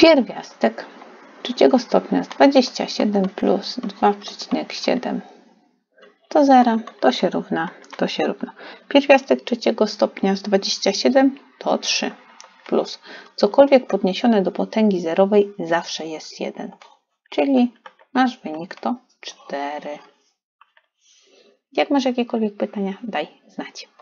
Pierwiastek trzeciego stopnia jest 27 plus 2,7 to 0, to się równa. Pierwiastek trzeciego stopnia z 27 to 3 plus cokolwiek podniesione do potęgi zerowej zawsze jest 1, czyli nasz wynik to 4. Jak masz jakiekolwiek pytania, daj znać.